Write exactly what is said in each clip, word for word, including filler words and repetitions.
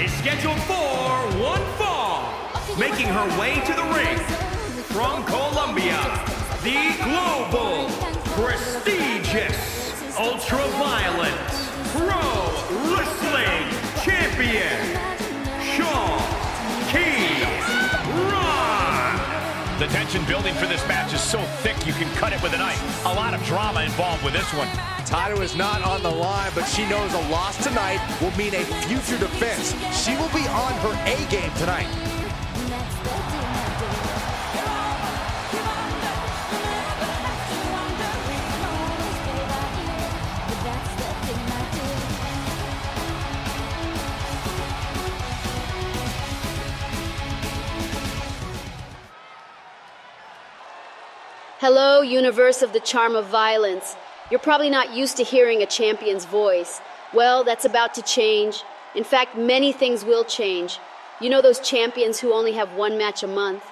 is scheduled for one fall, making her way to the ring from Colombia, the global, prestigious, ultra-violent pro wrestling champion, Kellie Rasberry. The tension building for this match is so thick you can cut it with a knife. A lot of drama involved with this one. Title is not on the line, but she knows a loss tonight will mean a future defense. She will be on her A game tonight. Hello, universe of the Charm of Violence. You're probably not used to hearing a champion's voice. Well, that's about to change. In fact, many things will change. You know those champions who only have one match a month?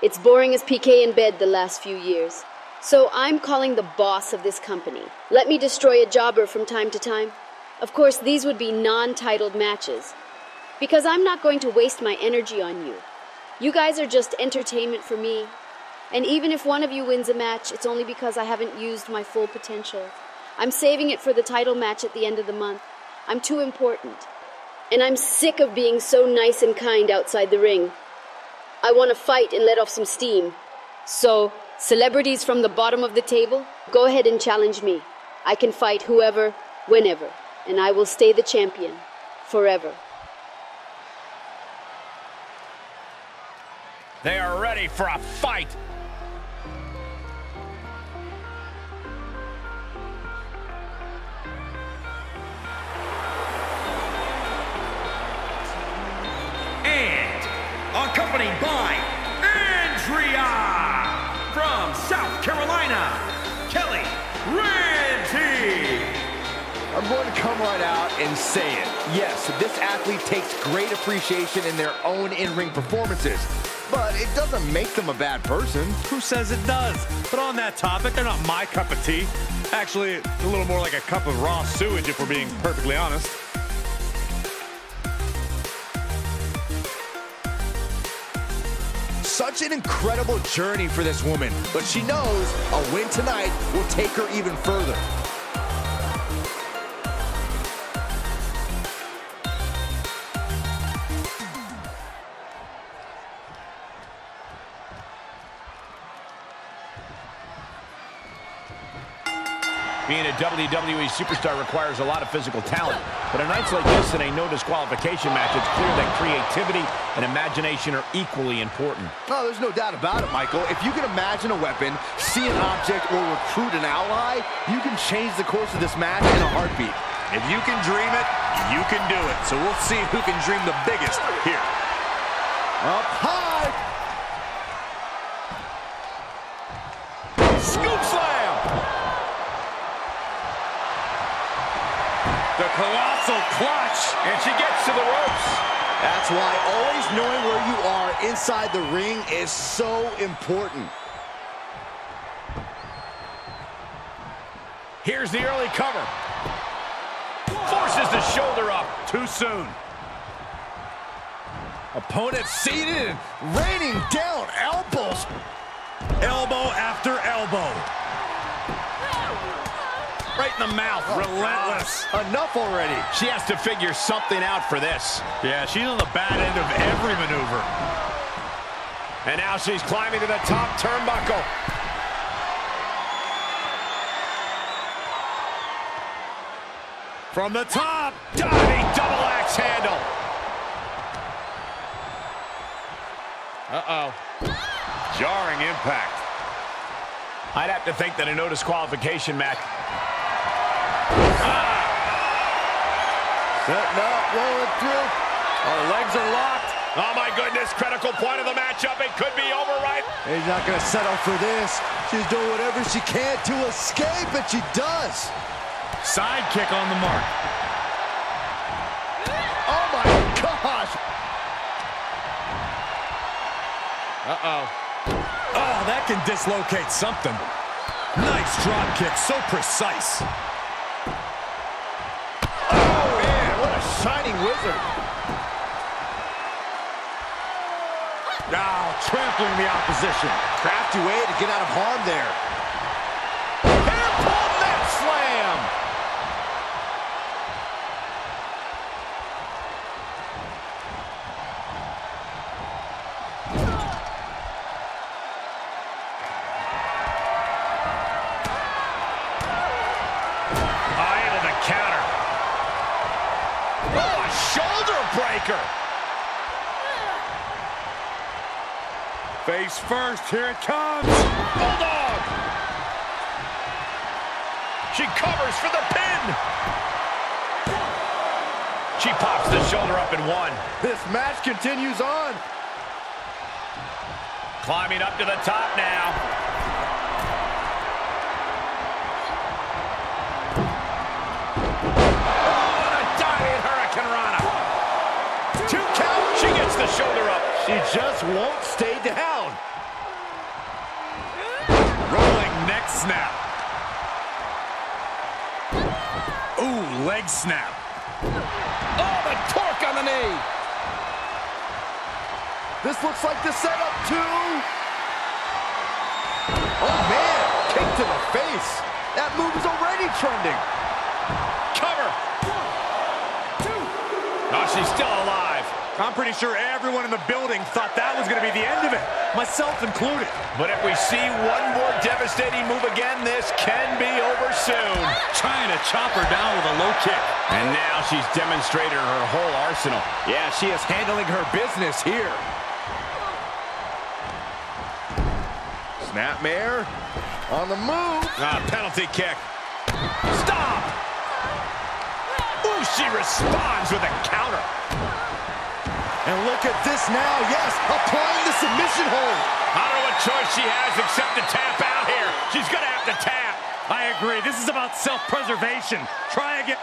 It's boring as P K in bed the last few years. So I'm calling the boss of this company. Let me destroy a jobber from time to time. Of course, these would be non-titled matches. Because I'm not going to waste my energy on you. You guys are just entertainment for me. And even if one of you wins a match, it's only because I haven't used my full potential. I'm saving it for the title match at the end of the month. I'm too important. And I'm sick of being so nice and kind outside the ring. I want to fight and let off some steam. So, celebrities from the bottom of the table, go ahead and challenge me. I can fight whoever, whenever, and I will stay the champion forever. They are ready for a fight. Accompanied by Andrea from South Carolina, Kellie Rasberry. I'm going to come right out and say it. Yes, this athlete takes great appreciation in their own in-ring performances, but it doesn't make them a bad person. Who says it does? But on that topic, they're not my cup of tea. Actually, a little more like a cup of raw sewage, if we're being perfectly honest. Such an incredible journey for this woman, but she knows a win tonight will take her even further. Being a W W E superstar requires a lot of physical talent, but on nights like this in a no disqualification match, it's clear that creativity and imagination are equally important. Oh, there's no doubt about it, Michael. If you can imagine a weapon, see an object, or recruit an ally, you can change the course of this match in a heartbeat. If you can dream it, you can do it. So we'll see who can dream the biggest here. Up high! Scoop slam! The colossal clutch, and she gets to the ropes. That's why always knowing where you are inside the ring is so important. Here's the early cover. Forces the shoulder up too soon. Opponent seated and raining down elbows. Elbow after elbow. Right in the mouth, oh, relentless. God. Enough already. She has to figure something out for this. Yeah, she's on the bad end of every maneuver. And now she's climbing to the top turnbuckle. From the top, diving double axe handle. Uh-oh. Jarring impact. I'd have to think that a no disqualification match. Setting up, rolling through. Our legs are locked. Oh, my goodness. Critical point of the matchup. It could be over, right? He's not going to settle for this. She's doing whatever she can to escape, and she does. Side kick on the mark. Oh, my gosh. Uh-oh. Oh, that can dislocate something. Nice drop kick. So precise. Shining Wizard. Now, trampling the opposition. Crafty way to get out of harm there. Airport net slam! Eye into the counter. Oh, a shoulder breaker! Face first, here it comes! Bulldog! She covers for the pin! She pops the shoulder up and won. This match continues on. Climbing up to the top now. Oh, and a diving Hurricanrana! Two count, she gets the shoulder up. She just won't stay down. Rolling neck snap. Ooh, leg snap. Oh, the torque on the knee. This looks like the setup, too. Oh, man, kick to the face. That move is already trending. Cover. One, two. Oh, she's still alive. I'm pretty sure everyone in the building thought that was going to be the end of it, myself included. But if we see one more devastating move again, this can be over soon. Trying to chop her down with a low kick. And now she's demonstrated her whole arsenal. Yeah, she is handling her business here. Snapmare on the move. Ah, penalty kick. Stop! Ooh, she responds with a counter. And look at this now, yes, applying the submission hold. I don't know what choice she has except to tap out here. She's going to have to tap. I agree. This is about self-preservation. Try again.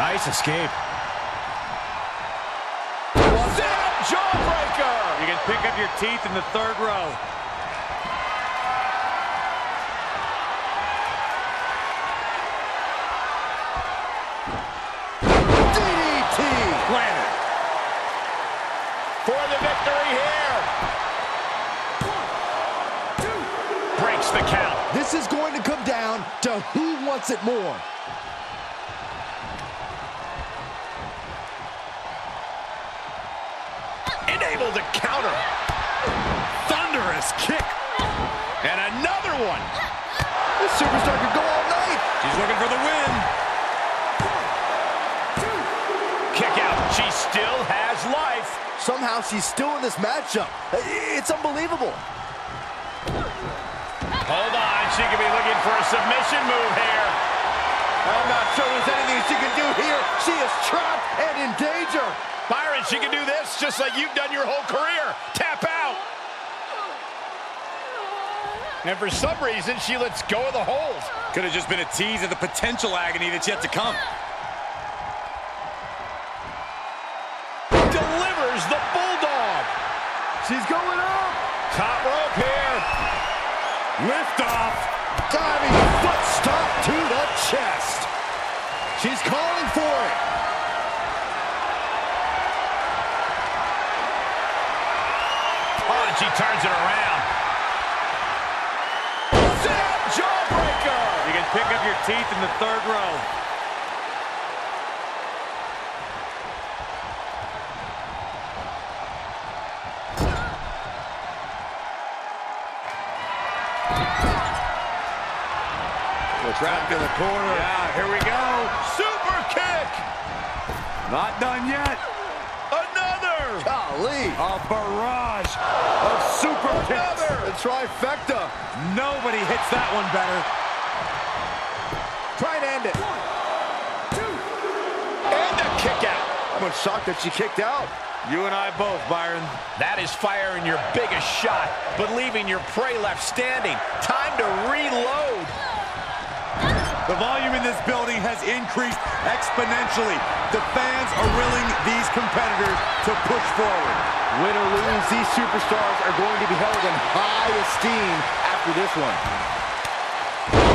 Nice escape. Down, jawbreaker. You can pick up your teeth in the third row. For the victory here. One, two. Breaks the count. This is going to come down to who wants it more. Enabled to counter. Thunderous kick. And another one. This superstar could go all night. She's looking for the win. One, two. Kick out. She still has life. Somehow she's still in this matchup. It's unbelievable. Hold on, she could be looking for a submission move here. I'm not sure there's anything she can do here. She is trapped and in danger. Byron, she can do this just like you've done your whole career. Tap out. And for some reason, she lets go of the hold. Could have just been a tease of the potential agony that's yet to come. The Bulldog. She's going up. Top rope here. Lift off. Diving foot stomp to the chest. She's calling for it. Oh, and she turns it around. Zap jawbreaker. You can pick up your teeth in the third row. Trapped in the corner. Yeah, here we go. Super kick. Not done yet. Another. Golly. A barrage of super kicks. The trifecta. Nobody hits that one better. Try to end it. One, two. And a kick out. I'm shocked that she kicked out. You and I both, Byron. That is firing your biggest shot, but leaving your prey left standing. Time to reload. The volume in this building has increased exponentially. The fans are willing these competitors to push forward. Win or lose, these superstars are going to be held in high esteem after this one.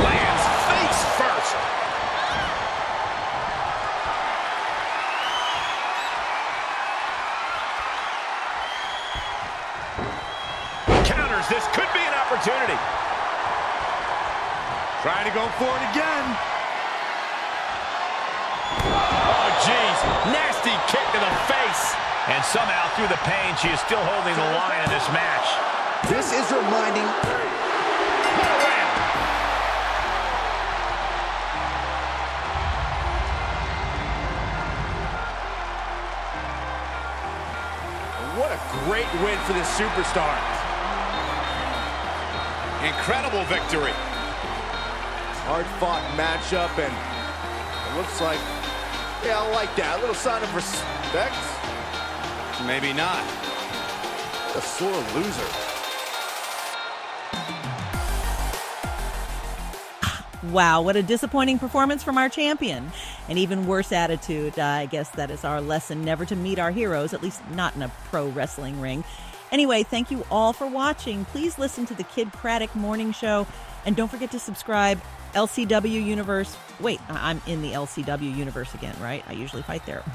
Lands face first. as this could be an opportunity. Trying to go for it again. Oh, geez. Nasty kick to the face. And somehow, through the pain, she is still holding the line in this match. This is reminding... What a great win for this superstar. Incredible victory. Hard-fought matchup, and it looks like, yeah, I like that. A little sign of respect. Maybe not. A sore loser. Wow, what a disappointing performance from our champion. An even worse attitude. Uh, I guess that is our lesson, never to meet our heroes, at least not in a pro wrestling ring. Anyway, thank you all for watching. Please listen to the Kid Craddock Morning Show, and don't forget to subscribe. L C W Universe. Wait, I'm in the L C W Universe again, right? I usually fight there.